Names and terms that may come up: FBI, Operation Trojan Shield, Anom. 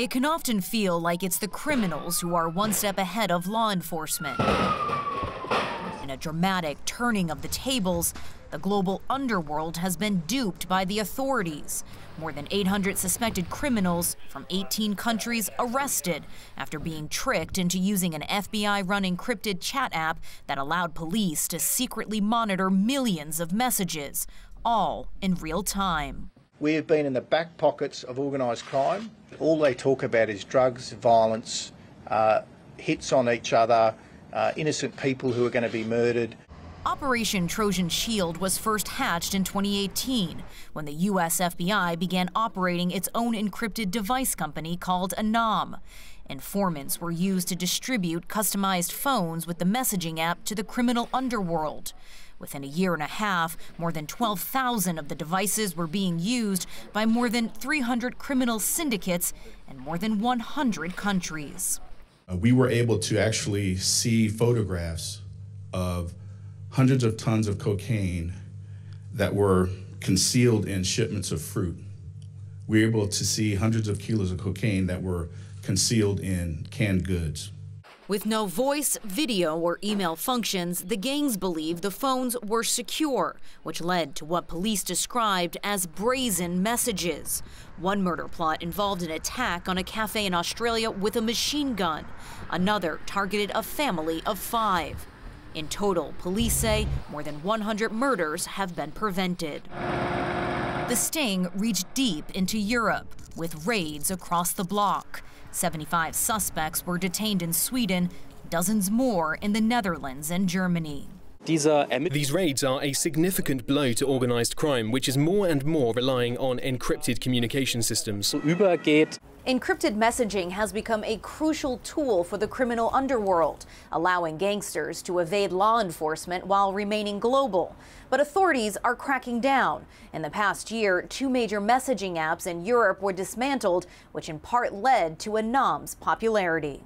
It can often feel like it's the criminals who are one step ahead of law enforcement. In a dramatic turning of the tables, the global underworld has been duped by the authorities. More than 800 suspected criminals from 18 countries arrested after being tricked into using an FBI-run encrypted chat app that allowed police to secretly monitor millions of messages, all in real time. We have been in the back pockets of organised crime. All they talk about is drugs, violence, hits on each other, innocent people who are going to be murdered. Operation Trojan Shield was first hatched in 2018 when the US FBI began operating its own encrypted device company called Anom. Informants were used to distribute customized phones with the messaging app to the criminal underworld. Within a year and a half, more than 12,000 of the devices were being used by more than 300 criminal syndicates in more than 100 countries. We were able to actually see photographs of hundreds of tons of cocaine that were concealed in shipments of fruit. We were able to see hundreds of kilos of cocaine that were concealed in canned goods. With no voice, video, or email functions, the gangs believe the phones were secure, which led to what police described as brazen messages. One murder plot involved an attack on a cafe in Australia with a machine gun. Another targeted a family of 5. In total, police say more than 100 murders have been prevented. The sting reached deep into Europe, with raids across the bloc. 75 suspects were detained in Sweden, dozens more in the Netherlands and Germany. These raids are a significant blow to organized crime, which is more and more relying on encrypted communication systems. Encrypted messaging has become a crucial tool for the criminal underworld, allowing gangsters to evade law enforcement while remaining global. But authorities are cracking down. In the past year, 2 major messaging apps in Europe were dismantled, which in part led to Anom's popularity.